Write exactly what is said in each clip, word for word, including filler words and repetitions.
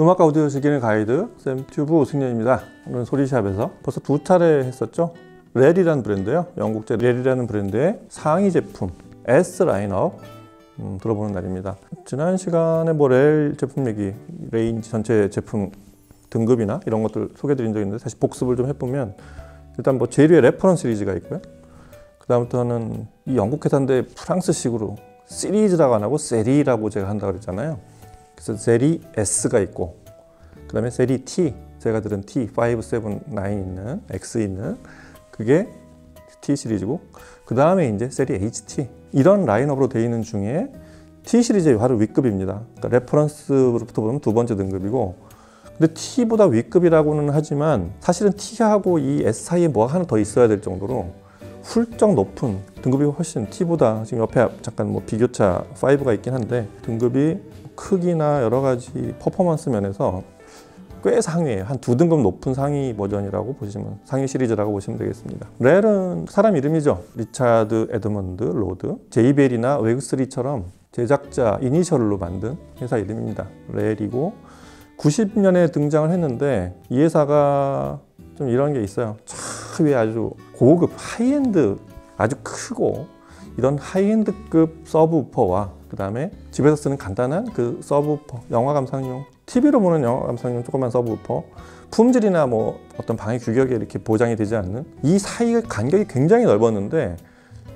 음악과 오디오 즐기는 가이드 샘튜브 승려입니다. 오늘은 소리샵에서 벌써 두 차례 했었죠. 렐이라는 브랜드요, 영국제 렐이라는 브랜드의 상위 제품 S 라인업 음, 들어보는 날입니다. 지난 시간에 뭐 렐 제품 얘기, 레인지 전체 제품 등급이나 이런 것들 소개드린 적이 있는데, 다시 복습을 좀 해보면 일단 뭐 제일 위에 레퍼런스 시리즈가 있고요, 그 다음부터는 이 영국 회사인데 프랑스식으로 시리즈라고 안 하고 세리라고 제가 한다고 그랬잖아요. 그래서 세리 S가 있고, 그 다음에 세리 T, 제가 들은 티 파이브백칠십구 있는, X 있는 그게 T 시리즈고, 그 다음에 이제 세리 에이치 티, 이런 라인업으로 되어 있는 중에 T 시리즈의 바로 윗급입니다. 그러니까 레퍼런스부터 보면 두 번째 등급이고, 근데 T보다 윗급이라고는 하지만 사실은 T하고 이 S 사이에 뭐가 하나 더 있어야 될 정도로 훌쩍 높은 등급이, 훨씬 T보다, 지금 옆에 잠깐 뭐 비교차 오가 있긴 한데, 등급이 크기나 여러 가지 퍼포먼스 면에서 꽤 상위에요. 한 두 등급 높은 상위 버전이라고 보시면, 상위 시리즈라고 보시면 되겠습니다. 렐은 사람 이름이죠. 리차드 에드먼드 로드, 제이벨이나 웩스리처럼 제작자 이니셜로 만든 회사 이름입니다. 렐이고 구십 년에 등장을 했는데, 이 회사가 좀 이런 게 있어요. 차 위에 아주 고급 하이엔드, 아주 크고 이런 하이엔드급 서브우퍼와, 그 다음에 집에서 쓰는 간단한 그 서브우퍼, 영화 감상용, 티비로 보는 영화 감상용 조그만 서브우퍼, 품질이나 뭐 어떤 방해 규격에 이렇게 보장이 되지 않는, 이 사이의 간격이 굉장히 넓었는데,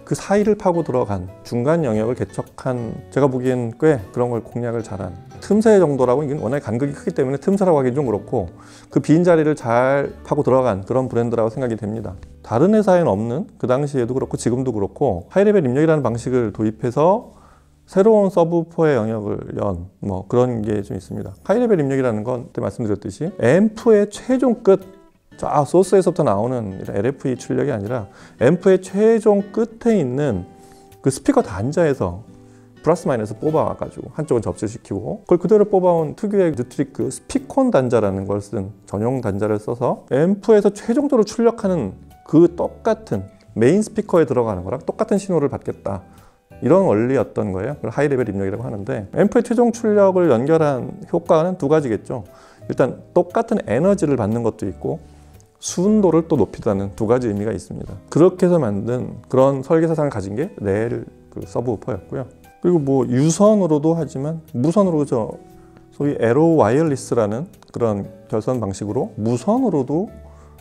그 사이를 파고 들어간 중간 영역을 개척한, 제가 보기엔 꽤 그런 걸 공략을 잘한, 틈새 정도라고, 이건 워낙 간격이 크기 때문에 틈새라고 하긴 좀 그렇고, 그 빈 자리를 잘 파고 들어간 그런 브랜드라고 생각이 됩니다. 다른 회사에는 없는, 그 당시에도 그렇고 지금도 그렇고, 하이레벨 입력이라는 방식을 도입해서 새로운 서브우퍼의 영역을 연, 뭐 그런 게 좀 있습니다. 하이레벨 입력이라는 건 그때 말씀드렸듯이 앰프의 최종 끝, 저 소스에서부터 나오는 엘에프이 출력이 아니라 앰프의 최종 끝에 있는 그 스피커 단자에서 플러스 마이너스 뽑아와가지고 한쪽은 접수시키고, 그걸 그대로 뽑아온 특유의 뉴트릭 그 스피콘 단자라는 걸 쓴 전용 단자를 써서 앰프에서 최종적으로 출력하는 그 똑같은 메인 스피커에 들어가는 거랑 똑같은 신호를 받겠다, 이런 원리였던 거예요. 그걸 하이레벨 입력이라고 하는데, 앰프의 최종 출력을 연결한 효과는 두 가지겠죠. 일단 똑같은 에너지를 받는 것도 있고, 순도를 또 높이다는 두 가지 의미가 있습니다. 그렇게 해서 만든 그런 설계사상을 가진 게 렐 그 서브우퍼였고요. 그리고 뭐 유선으로도 하지만 무선으로, 저 소위 에로 와이어리스라는 그런 결선 방식으로 무선으로도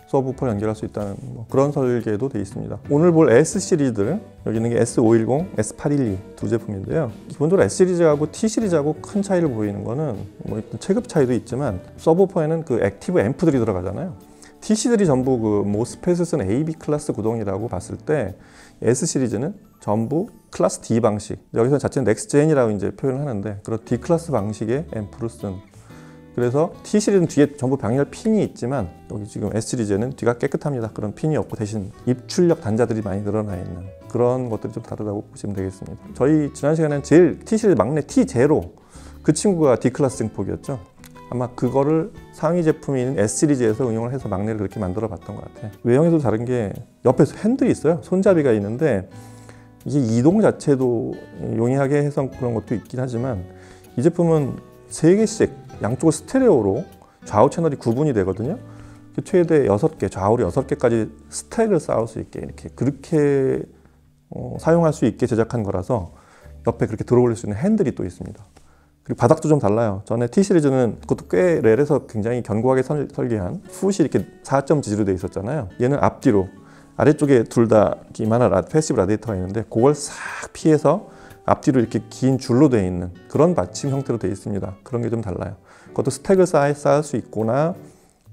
서브우퍼 연결할 수 있다는 뭐 그런 설계도 돼 있습니다. 오늘 볼 S 시리즈들, 여기 있는 게 에스 오백십, 에스 팔백십이 두 제품인데요. 기본적으로 S 시리즈하고 T 시리즈하고 큰 차이를 보이는 거는 뭐 체급 차이도 있지만, 서브우퍼에는 그 액티브 앰프들이 들어가잖아요. 티씨들이 전부 그 모스펫을 쓴 에이비 클래스 구동이라고 봤을 때, S 시리즈는 전부 클래스 디 방식, 여기서 자체는 넥스트젠이라고 이제 표현을 하는데, 그런 D 클래스 방식의 앰프를 쓴, 그래서 T 시리즈는 뒤에 전부 병렬 핀이 있지만, 여기 지금 S 시리즈는 뒤가 깨끗합니다. 그런 핀이 없고 대신 입출력 단자들이 많이 늘어나 있는 그런 것들이 좀 다르다고 보시면 되겠습니다. 저희 지난 시간에는 제일 T 시리즈 막내 티 제로, 그 친구가 D 클래스 증폭이었죠. 아마 그거를 상위 제품인 S 시리즈에서 응용을 해서 막내를 그렇게 만들어 봤던 것 같아요. 외형에도 다른 게, 옆에서 핸들이 있어요. 손잡이가 있는데, 이게 이동 자체도 용이하게 해서 그런 것도 있긴 하지만, 이 제품은 세 개씩 양쪽을 스테레오로 좌우 채널이 구분이 되거든요. 최대 여섯 개, 좌우로 여섯 개까지 스택을 쌓을 수 있게, 이렇게 그렇게 어, 사용할 수 있게 제작한 거라서, 옆에 그렇게 들어올릴 수 있는 핸들이 또 있습니다. 그리고 바닥도 좀 달라요. 전에 T 시리즈는 그것도 꽤 렐에서 굉장히 견고하게 설, 설계한 풋이 이렇게 사 점 지지로 되어 있었잖아요. 얘는 앞뒤로, 아래쪽에 둘 다 이만한 라, 패시브 라디에이터가 있는데, 그걸 싹 피해서 앞뒤로 이렇게 긴 줄로 되어 있는 그런 받침 형태로 되어 있습니다. 그런 게 좀 달라요. 그것도 스택을 쌓, 쌓을 수 있거나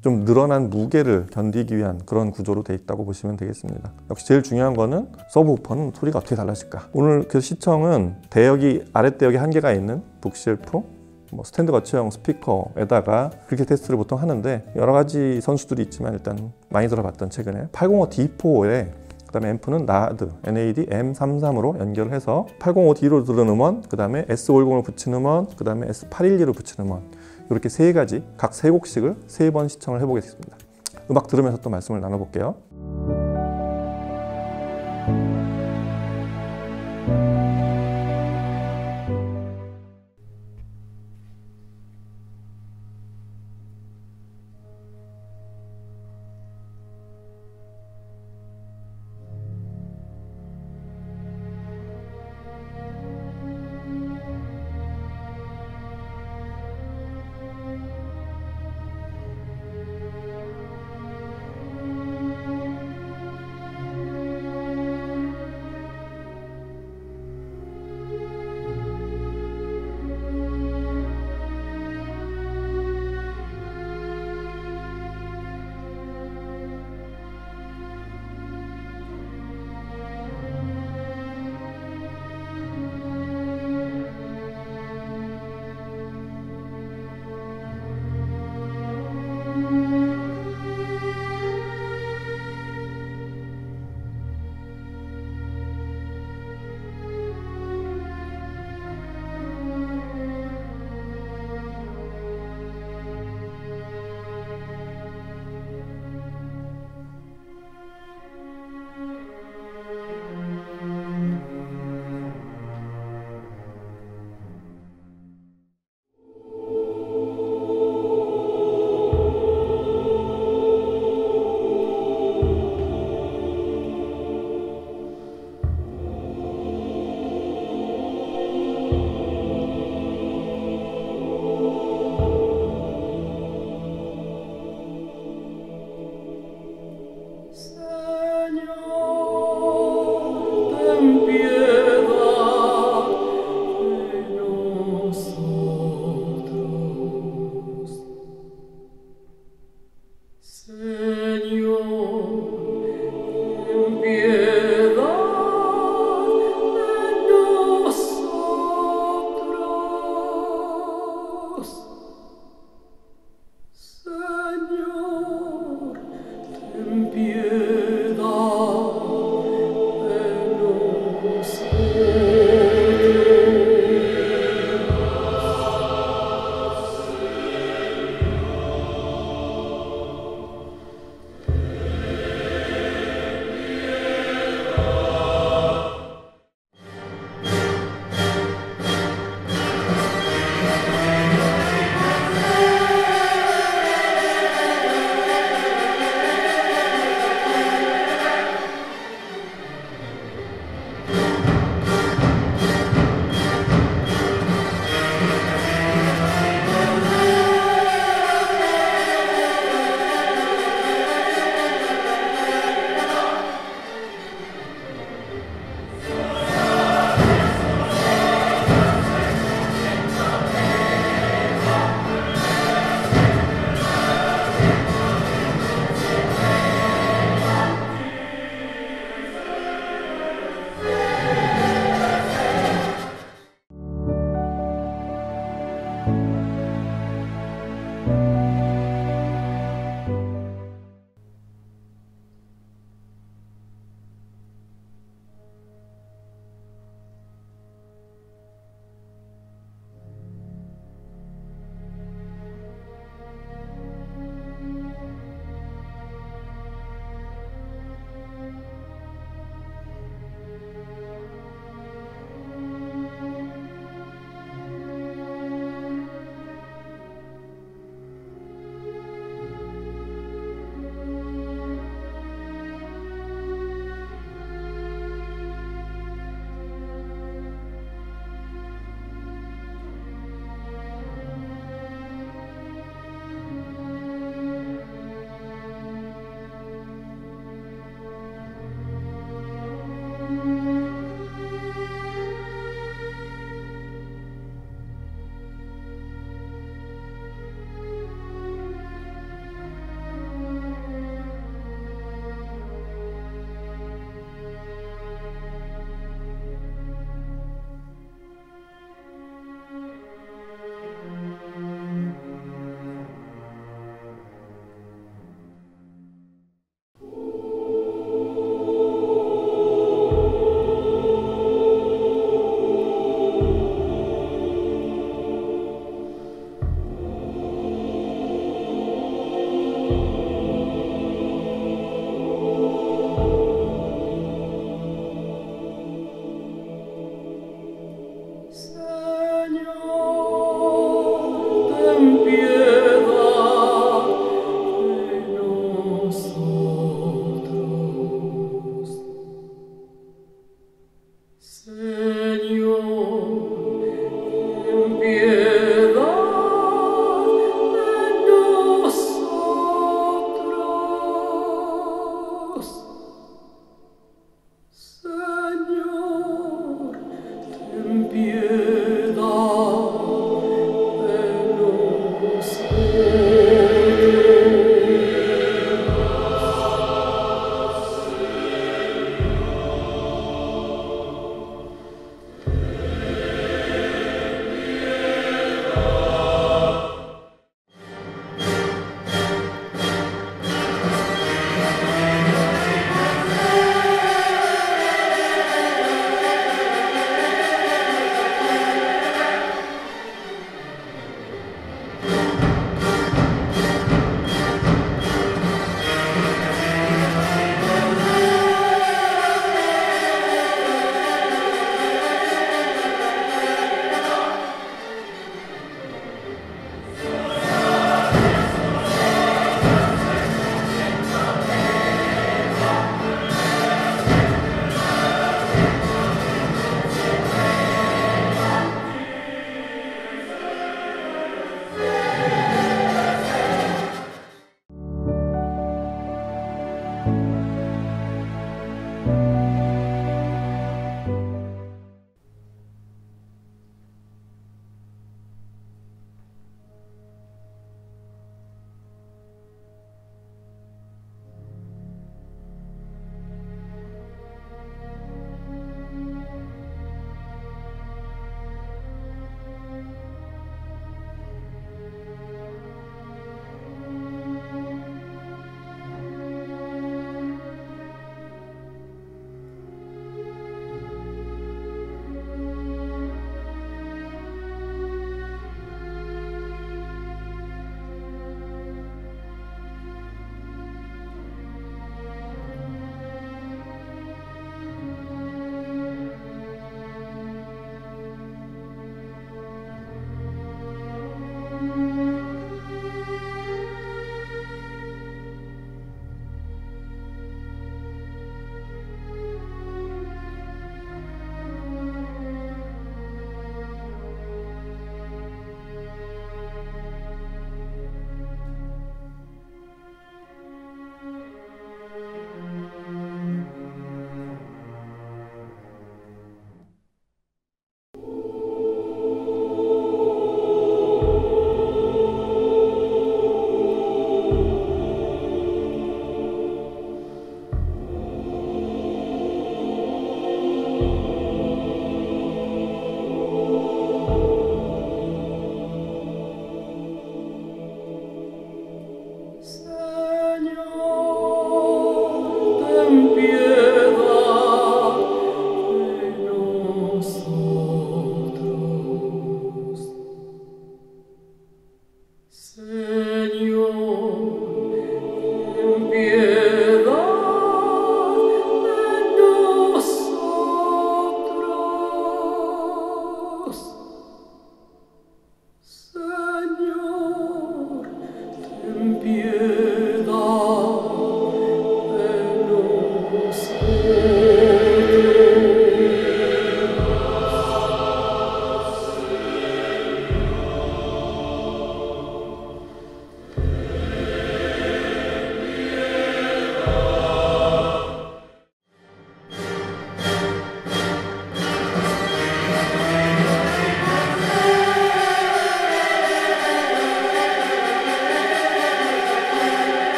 좀 늘어난 무게를 견디기 위한 그런 구조로 되어 있다고 보시면 되겠습니다. 역시 제일 중요한 거는 서브우퍼는 소리가 어떻게 달라질까. 오늘 그 시청은 대역이, 아랫대역이 한 개가 있는 북쉘프, 뭐 스탠드 거치형 스피커에다가 그렇게 테스트를 보통 하는데, 여러 가지 선수들이 있지만 일단 많이 들어봤던 최근에 팔백오 디 포에 그 다음에 앰프는 나드, 나드 엠 삼십삼으로 연결해서 팔백오 디로 들은 음원, 그 다음에 에스 오백십을 붙인 음원, 그 다음에 에스 팔백십이로 붙인 음원, 이렇게 세 가지, 각 세 곡씩을 세 번 시청을 해보겠습니다. 음악 들으면서 또 말씀을 나눠볼게요.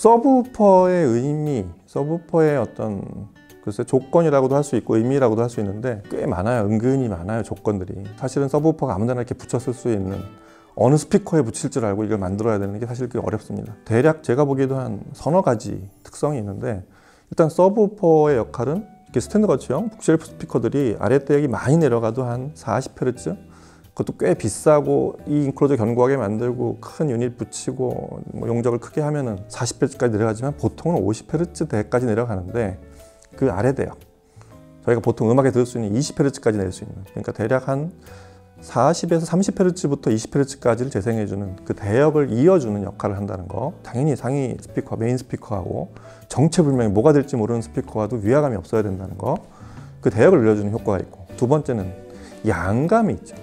서브우퍼의 의미, 서브우퍼의 어떤 글쎄 조건이라고도 할 수 있고 의미라고도 할 수 있는데 꽤 많아요. 은근히 많아요, 조건들이. 사실은 서브우퍼가 아무데나 이렇게 붙여 쓸 수 있는, 어느 스피커에 붙일 줄 알고 이걸 만들어야 되는 게 사실 꽤 어렵습니다. 대략 제가 보기에도 한 서너 가지 특성이 있는데, 일단 서브우퍼의 역할은 이렇게 스탠드거치형 북쉘프 스피커들이 아랫대역이 많이 내려가도 한 사십 헤르츠, 그것도 꽤 비싸고 이 인클로저 견고하게 만들고 큰 유닛 붙이고 뭐 용접을 크게 하면은 사십 헤르츠까지 내려가지만 보통은 오십 헤르츠 대까지 내려가는데, 그 아래대역 저희가 보통 음악에 들을 수 있는 이십 헤르츠까지 낼 수 있는, 그러니까 대략 한 사십에서 삼십 헤르츠부터 이십 헤르츠까지를 재생해주는 그 대역을 이어주는 역할을 한다는 거. 당연히 상위 스피커, 메인 스피커하고 정체불명이 뭐가 될지 모르는 스피커와도 위화감이 없어야 된다는 거. 그 대역을 늘려주는 효과가 있고, 두 번째는 양감이 있죠.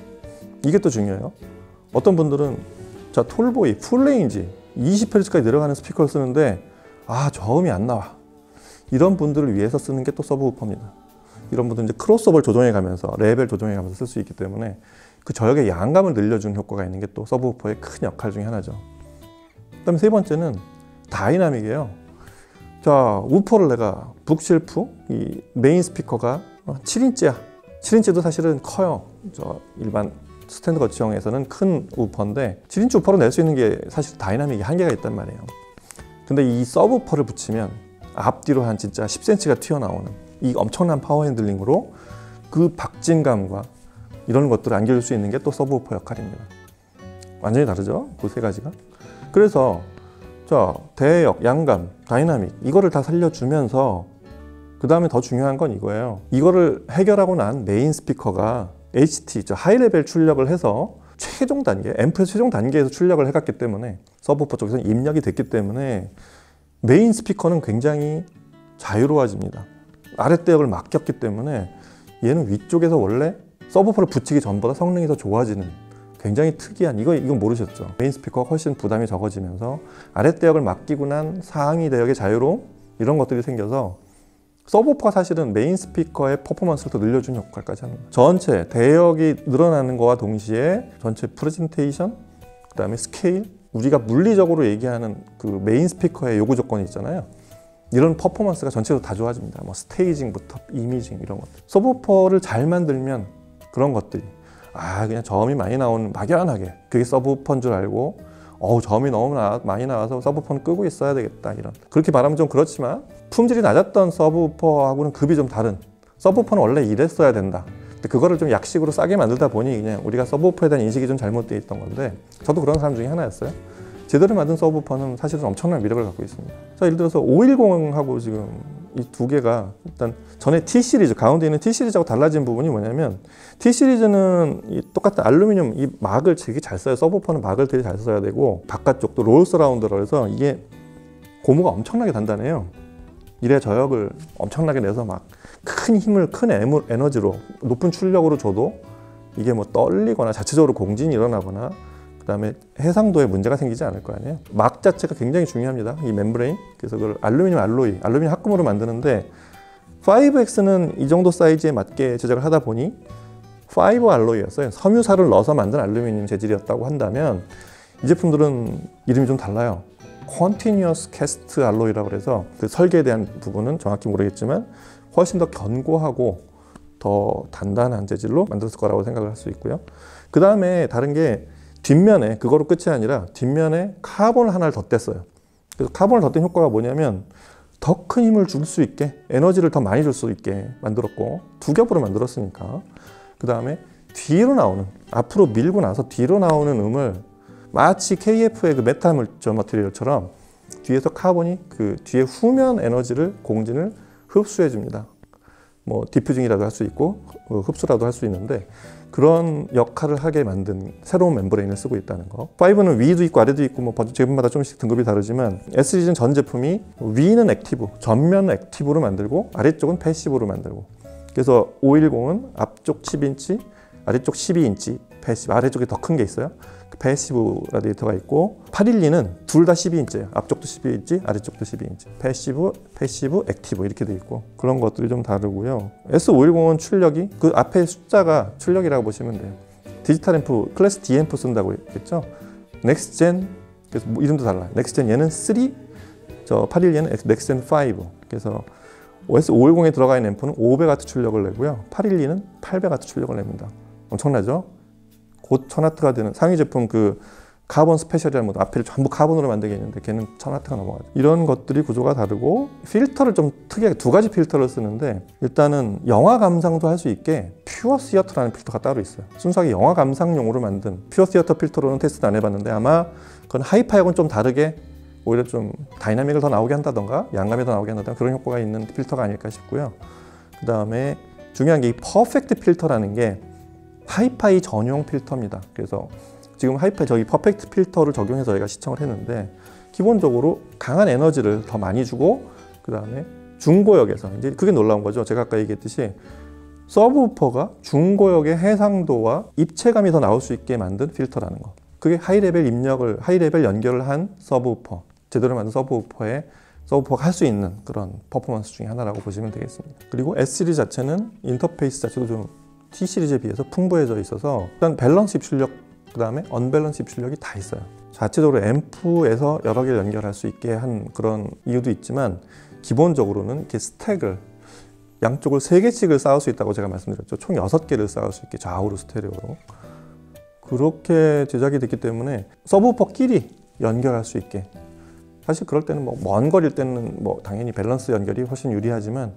이게 또 중요해요. 어떤 분들은 자 톨보이 풀레인지 이십 헤르츠까지 내려가는 스피커를 쓰는데 아 저음이 안 나와, 이런 분들을 위해서 쓰는 게 또 서브우퍼입니다. 이런 분들은 이제 크로스오버를 조정해가면서 레벨 조정해가면서 쓸 수 있기 때문에 그 저역의 양감을 늘려주는 효과가 있는 게 또 서브우퍼의 큰 역할 중에 하나죠. 그 다음에 세 번째는 다이나믹이에요. 자, 우퍼를 내가 북실프, 이 메인 스피커가 칠 인치야. 칠 인치도 사실은 커요. 저 일반 스탠드 거치형에서는 큰 우퍼인데 칠 인치 우퍼로 낼 수 있는 게 사실 다이나믹이 한계가 있단 말이에요. 근데 이 서브우퍼를 붙이면 앞뒤로 한 진짜 십 센티미터가 튀어나오는 이 엄청난 파워 핸들링으로 그 박진감과 이런 것들을 안겨줄 수 있는 게 또 서브우퍼 역할입니다. 완전히 다르죠? 그 세 가지가. 그래서 자 대역, 양감, 다이나믹 이거를 다 살려주면서 그 다음에 더 중요한 건 이거예요. 이거를 해결하고 난 메인 스피커가 에이치 티, 저 하이레벨 출력을 해서 최종 단계, 앰프의 최종 단계에서 출력을 해갔기 때문에 서브우퍼 쪽에서는 입력이 됐기 때문에 메인 스피커는 굉장히 자유로워집니다. 아랫대역을 맡겼기 때문에 얘는 위쪽에서 원래 서브우퍼를 붙이기 전보다 성능이 더 좋아지는 굉장히 특이한, 이거, 이건 모르셨죠? 메인 스피커가 훨씬 부담이 적어지면서 아랫대역을 맡기고 난 상위 대역의 자유로움, 이런 것들이 생겨서 서브우퍼가 사실은 메인 스피커의 퍼포먼스를 더 늘려주는 역할까지 하는 거예요. 전체 대역이 늘어나는 거와 동시에 전체 프레젠테이션, 그 다음에 스케일, 우리가 물리적으로 얘기하는 그 메인 스피커의 요구 조건이 있잖아요. 이런 퍼포먼스가 전체로 다 좋아집니다. 뭐 스테이징부터 이미징 이런 것들. 서브우퍼를 잘 만들면 그런 것들이 아 그냥 저음이 많이 나오는, 막연하게 그게 서브우퍼인 줄 알고 어우 저음이 너무 나, 많이 나와서 서브우퍼는 끄고 있어야 되겠다, 이런, 그렇게 말하면 좀 그렇지만 품질이 낮았던 서브우퍼하고는 급이 좀 다른, 서브우퍼는 원래 이랬어야 된다, 근데 그거를 좀 약식으로 싸게 만들다 보니 그냥 우리가 서브우퍼에 대한 인식이 좀 잘못되어 있던 건데, 저도 그런 사람 중에 하나였어요. 제대로 만든 서브우퍼는 사실은 엄청난 매력을 갖고 있습니다. 자, 예를 들어서 오백십하고 지금 이 두 개가 일단 전에 T시리즈, 가운데 있는 T시리즈하고 달라진 부분이 뭐냐면, T시리즈는 이 똑같은 알루미늄 이 막을 되게 잘 써요. 서브우퍼는 막을 되게 잘 써야 되고, 바깥쪽도 롤 서라운드라 해서 이게 고무가 엄청나게 단단해요. 이래 저역을 엄청나게 내서 막 큰 힘을, 큰 에너지로 높은 출력으로 줘도 이게 뭐 떨리거나 자체적으로 공진이 일어나거나 그 다음에 해상도에 문제가 생기지 않을 거 아니에요. 막 자체가 굉장히 중요합니다, 이 멤브레인. 그래서 그걸 알루미늄 알로이, 알루미늄 합금으로 만드는데 파이브 엑스는 이 정도 사이즈에 맞게 제작을 하다 보니 파이브 알로이였어요. 섬유사를 넣어서 만든 알루미늄 재질이었다고 한다면 이 제품들은 이름이 좀 달라요. 컨티뉴어스 캐스트 알로이라고 해서 그 설계에 대한 부분은 정확히 모르겠지만 훨씬 더 견고하고 더 단단한 재질로 만들었을 거라고 생각을 할 수 있고요. 그 다음에 다른 게 뒷면에, 그거로 끝이 아니라 뒷면에 카본을 하나를 덧댔어요. 그래서 카본을 덧댄 효과가 뭐냐면 더 큰 힘을 줄 수 있게, 에너지를 더 많이 줄 수 있게 만들었고, 두 겹으로 만들었으니까. 그 다음에 뒤로 나오는, 앞으로 밀고 나서 뒤로 나오는 음을 마치 케이 에프의 그 메타 물질 머티리얼처럼 뒤에서 카본이 그 뒤에 후면 에너지를, 공진을 흡수해 줍니다. 뭐 디퓨징이라도 할 수 있고 흡수라도 할 수 있는데, 그런 역할을 하게 만든 새로운 멤브레인을 쓰고 있다는 거. 파이브는 위도 있고 아래도 있고 뭐 제품마다 조금씩 등급이 다르지만 S시리즈는 전 제품이 위는 액티브, 전면 액티브로 만들고 아래쪽은 패시브로 만들고, 그래서 오백십은 앞쪽 십 인치, 아래쪽 십이 인치 패시브, 아래쪽에 더 큰 게 있어요. 패시브 라디에이터가 있고, 팔백십이는 둘 다 십이 인치예요. 앞쪽도 십이 인치, 아래쪽도 십이 인치. 패시브, 패시브, 액티브 이렇게 돼 있고, 그런 것들이 좀 다르고요. 에스 오백십은 출력이, 그 앞에 숫자가 출력이라고 보시면 돼요. 디지털 앰프, 클래스 D 앰프 쓴다고 했죠. 넥스트젠, 그래서 뭐 이름도 달라. 넥스트젠 얘는 삼, 저 팔백십이에는 넥센 오. 그래서 에스 오백십에 들어가 있는 앰프는 오백 와트 출력을 내고요. 팔백십이는 팔백 와트 출력을 냅니다. 엄청나죠? 곧 천 와트가 되는 상위 제품 그 카본 스페셜이라는 것도 앞에를 전부 카본으로 만들게 있는데 걔는 천 와트가 넘어가죠. 이런 것들이 구조가 다르고 필터를 좀 특이하게 두 가지 필터를 쓰는데 일단은 영화 감상도 할 수 있게 퓨어 시어터라는 필터가 따로 있어요. 순수하게 영화 감상용으로 만든 퓨어 시어터 필터로는 테스트는 안 해봤는데 아마 그건 하이파이하고는 좀 다르게 오히려 좀 다이나믹을 더 나오게 한다던가 양감이 더 나오게 한다던가 그런 효과가 있는 필터가 아닐까 싶고요. 그 다음에 중요한 게 이 퍼펙트 필터라는 게 하이파이 전용 필터입니다. 그래서 지금 하이파이 저기 퍼펙트 필터를 적용해서 저희가 시청을 했는데 기본적으로 강한 에너지를 더 많이 주고 그 다음에 중고역에서 이제 그게 놀라운 거죠. 제가 아까 얘기했듯이 서브우퍼가 중고역의 해상도와 입체감이 더 나올 수 있게 만든 필터라는 거. 그게 하이레벨 입력을 하이레벨 연결을 한 서브우퍼 제대로 만든 서브우퍼에 서브우퍼가 할 수 있는 그런 퍼포먼스 중에 하나라고 보시면 되겠습니다. 그리고 S시리즈 자체는 인터페이스 자체도 좀 T시리즈에 비해서 풍부해져 있어서 일단 밸런스 입출력 그 다음에 언밸런스 입출력이 다 있어요. 자체적으로 앰프에서 여러 개를 연결할 수 있게 한 그런 이유도 있지만 기본적으로는 이렇게 스택을 양쪽을 세 개씩을 쌓을 수 있다고 제가 말씀드렸죠. 총 여섯 개를 쌓을 수 있게 좌우로 스테레오로 그렇게 제작이 됐기 때문에 서브우퍼끼리 연결할 수 있게 사실 그럴 때는 뭐 먼 거리일 때는 뭐 당연히 밸런스 연결이 훨씬 유리하지만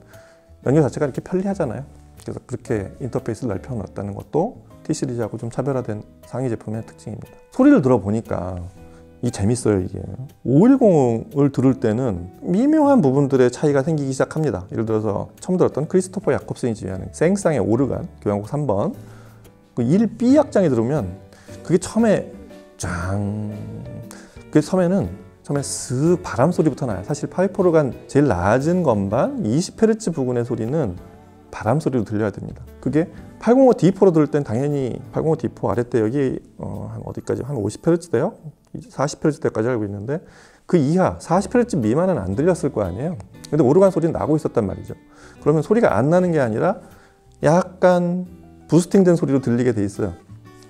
연결 자체가 이렇게 편리하잖아요. 그래서 그렇게 인터페이스를 넓혀 놨다는 것도 T시리즈하고 좀 차별화된 상위 제품의 특징입니다. 소리를 들어보니까 이 재밌어요. 이게 오백십을 들을 때는 미묘한 부분들의 차이가 생기기 시작합니다. 예를 들어서 처음 들었던 크리스토퍼 야콥슨이 지휘하는 생쌍의 오르간 교향곡 삼 번 그 일 비 악장에 들으면 그게 처음에 짱 그게 처음에는 처음에 스 바람 소리부터 나요. 사실 파이프 오르간 제일 낮은 건반 이십 헤르츠 부근의 소리는 바람 소리로 들려야 됩니다. 그게 팔백오 디 포로 들을 땐 당연히 팔백오 디 포 아랫대 여기 어, 한 어디까지 한 오십 헤르츠 대요? 사십 헤르츠 대까지 알고 있는데 그 이하 사십 헤르츠 미만은 안 들렸을 거 아니에요. 근데 오르간 소리는 나고 있었단 말이죠. 그러면 소리가 안 나는 게 아니라 약간 부스팅된 소리로 들리게 돼 있어요.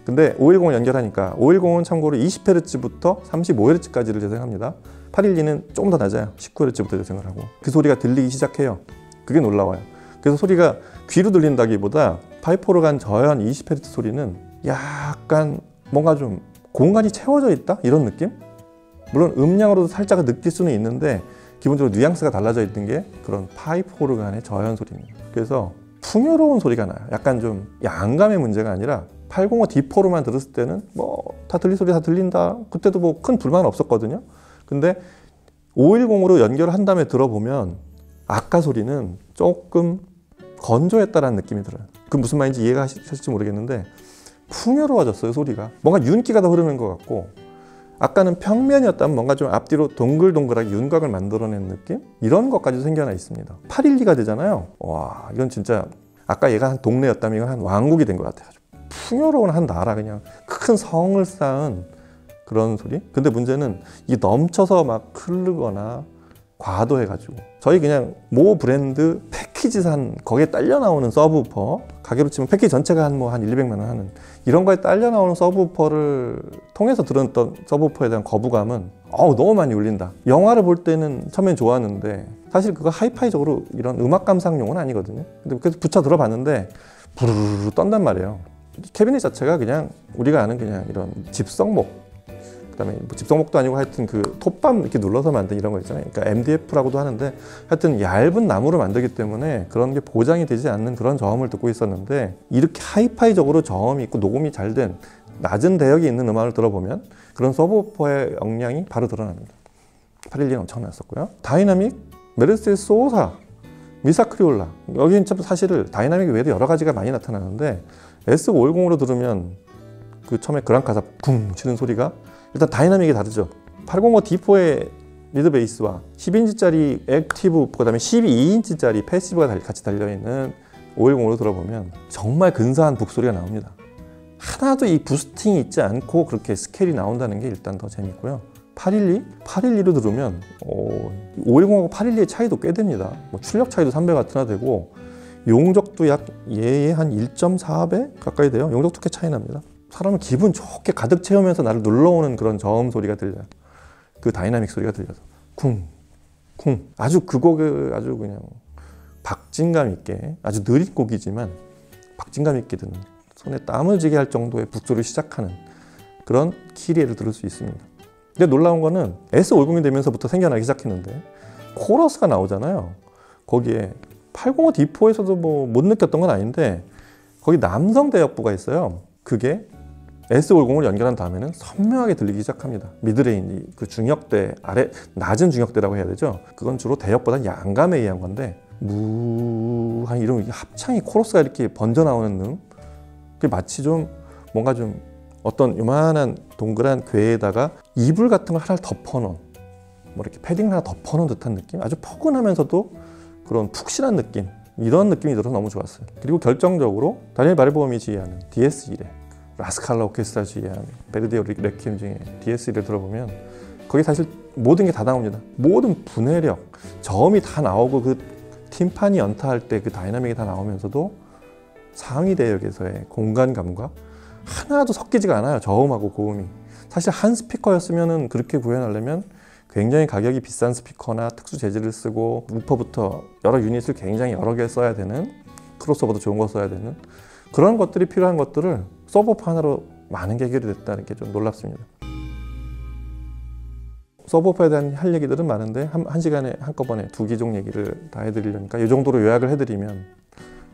근데 오백십을 연결하니까 오백십은 참고로 이십 헤르츠부터 삼십오 헤르츠까지를 재생합니다. 팔백십이는 조금 더 낮아요. 십구 헤르츠부터 재생을 하고 그 소리가 들리기 시작해요. 그게 놀라워요. 그래서 소리가 귀로 들린다기보다 파이프 오르간 저연 이십 헤르츠 소리는 약간 뭔가 좀 공간이 채워져 있다? 이런 느낌? 물론 음량으로도 살짝 느낄 수는 있는데 기본적으로 뉘앙스가 달라져 있는 게 그런 파이프 오르간의 저연 소리입니다. 그래서 풍요로운 소리가 나요. 약간 좀 양감의 문제가 아니라 팔백오 디 포로만 들었을 때는 뭐 다 들릴 소리 다 들린다. 그때도 뭐 큰 불만은 없었거든요. 근데 오백십으로 연결한 다음에 들어보면 아까 소리는 조금 건조했다라는 느낌이 들어요. 그 무슨 말인지 이해가 하실지 모르겠는데 풍요로워졌어요, 소리가. 뭔가 윤기가 더 흐르는 것 같고 아까는 평면이었다면 뭔가 좀 앞뒤로 동글동글하게 윤곽을 만들어낸 느낌? 이런 것까지 생겨나 있습니다. 팔백십이가 되잖아요. 와, 이건 진짜 아까 얘가 한 동네였다면 이건 한 왕국이 된 것 같아요. 풍요로운 한 나라, 그냥 큰 성을 쌓은 그런 소리? 근데 문제는 이 넘쳐서 막 흐르거나 과도해가지고 저희 그냥 모 브랜드 패키지 산 거기에 딸려 나오는 서브우퍼 가격으로 치면 패키지 전체가 한 뭐 한 천 이백만 원 하는 이런 거에 딸려 나오는 서브우퍼를 통해서 들었던 서브우퍼에 대한 거부감은 어우 너무 많이 울린다. 영화를 볼 때는 처음엔 좋았는데 사실 그거 하이파이적으로 이런 음악 감상용은 아니거든요. 근데 그래서 붙여 들어봤는데 부르르르 떤단 말이에요. 캐비닛 자체가 그냥 우리가 아는 그냥 이런 집성목 그다음에 뭐 집성목도 아니고 하여튼 그 톱밤 이렇게 눌러서 만든 이런 거 있잖아요. 그러니까 엠 디 에프라고도 하는데 하여튼 얇은 나무로 만들기 때문에 그런 게 보장이 되지 않는 그런 저음을 듣고 있었는데 이렇게 하이파이적으로 저음이 있고 녹음이 잘 된 낮은 대역이 있는 음악을 들어보면 그런 서브우퍼의 역량이 바로 드러납니다. 팔백십이는 엄청났었고요. 다이나믹, 메르세데스 소사, 미사 크리올라 여기는 참 사실 다이나믹 외에도 여러 가지가 많이 나타나는데 에스 오백십으로 들으면 그 처음에 그랑카사 쿵 치는 소리가 일단 다이나믹이 다르죠. 팔백오 디 포의 미드 베이스와 십 인치짜리 액티브 그다음에 십이 인치짜리 패시브가 같이 달려있는 오백십으로 들어보면 정말 근사한 북소리가 나옵니다. 하나도 이 부스팅이 있지 않고 그렇게 스케일이 나온다는 게 일단 더 재밌고요. 팔백십이? 팔백십이로 들으면 오백십하고 팔백십이의 차이도 꽤 됩니다. 뭐 출력 차이도 삼백 와트나 되고 용적도 약 얘의 한 일 점 사 배 가까이 돼요. 용적도 꽤 차이 납니다. 사람을 기분 좋게 가득 채우면서 나를 눌러오는 그런 저음 소리가 들려요. 그 다이나믹 소리가 들려서 쿵 쿵. 아주 그 곡을 아주 그냥 박진감 있게, 아주 느린 곡이지만 박진감 있게 드는, 손에 땀을 지게 할 정도의 북소를 시작하는 그런 키리에를 들을 수 있습니다. 근데 놀라운 거는 에스 오백이 되면서부터 생겨나기 시작했는데 코러스가 나오잖아요. 거기에 팔백오 디포에서도 뭐 못 느꼈던 건 아닌데 거기 남성 대역부가 있어요. 그게 에스 오백을 연결한 다음에는 선명하게 들리기 시작합니다. 미드레인지, 그 중역대 아래, 낮은 중역대라고 해야 되죠. 그건 주로 대역보다 양감에 의한 건데 무한 이런 합창이, 코러스가 이렇게 번져 나오는 음, 그 마치 좀 뭔가 좀 어떤 요만한 동그란 괴에다가 이불 같은 걸 하나 덮어놓은, 뭐 이렇게 패딩 하나 덮어놓은 듯한 느낌, 아주 포근하면서도 그런 푹신한 느낌, 이런 느낌이 들어서 너무 좋았어요. 그리고 결정적으로 다니엘 바르보움이 지휘하는 디에스 원의 라스칼라 오케스트라 지휘하는 베르디오 레퀴엠 중에 디에스 원을 들어보면 거기 사실 모든 게 다 나옵니다. 모든 분해력, 저음이 다 나오고 그 팀판이 연타할 때 그 다이나믹이 다 나오면서도 상위 대역에서의 공간감과 하나도 섞이지가 않아요. 저음하고 고음이. 사실 한 스피커였으면 그렇게 구현하려면 굉장히 가격이 비싼 스피커나 특수 재질을 쓰고 우퍼부터 여러 유닛을 굉장히 여러 개 써야 되는, 크로스오버도 좋은 거 써야 되는 그런 것들이 필요한 것들을 서브우퍼 하나로 많은 게 해결이 됐다는 게 좀 놀랍습니다. 서브우퍼에 대한 할 얘기들은 많은데 한, 한 시간에 한꺼번에 두 기종 얘기를 다 해드리려니까 이 정도로 요약을 해드리면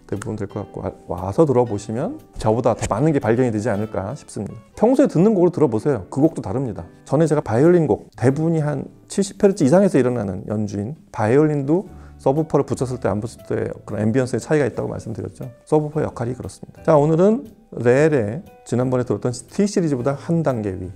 대부분 될 것 같고, 와서 들어보시면 저보다 더 많은 게 발견이 되지 않을까 싶습니다. 평소에 듣는 곡으로 들어보세요. 그 곡도 다릅니다. 전에 제가 바이올린 곡, 대부분이 한 칠십 헤르츠 이상에서 일어나는 연주인 바이올린도 서브우퍼를 붙였을 때 안 붙였을 때 그런 앰비언스의 차이가 있다고 말씀드렸죠. 서브우퍼의 역할이 그렇습니다. 자, 오늘은 렐의 지난번에 들었던 T시리즈보다 한 단계 위,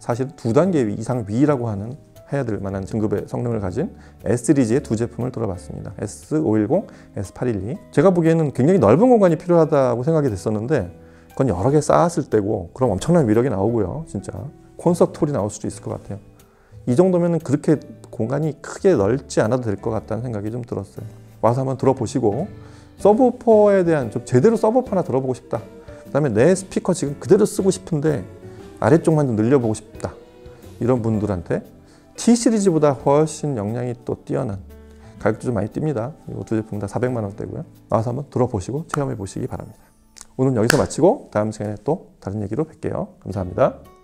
사실 두 단계 위 이상 위라고 하는 해야 될 만한 등급의 성능을 가진 S시리즈의 두 제품을 돌아봤습니다. 에스 오백십, 에스 팔백십이. 제가 보기에는 굉장히 넓은 공간이 필요하다고 생각이 됐었는데 그건 여러 개 쌓았을 때고, 그럼 엄청난 위력이 나오고요. 진짜 콘서트 홀이 나올 수도 있을 것 같아요. 이 정도면 그렇게 공간이 크게 넓지 않아도 될 것 같다는 생각이 좀 들었어요. 와서 한번 들어보시고, 서브우퍼에 대한 좀 제대로 서브우퍼 하나 들어보고 싶다, 그 다음에 내 스피커 지금 그대로 쓰고 싶은데 아래쪽만 좀 늘려보고 싶다, 이런 분들한테 T시리즈보다 훨씬 역량이 또 뛰어난, 가격도 좀 많이 뜁니다. 이 두 제품 다 사백만 원대고요. 나와서 한번 들어보시고 체험해 보시기 바랍니다. 오늘은 여기서 마치고 다음 시간에 또 다른 얘기로 뵐게요. 감사합니다.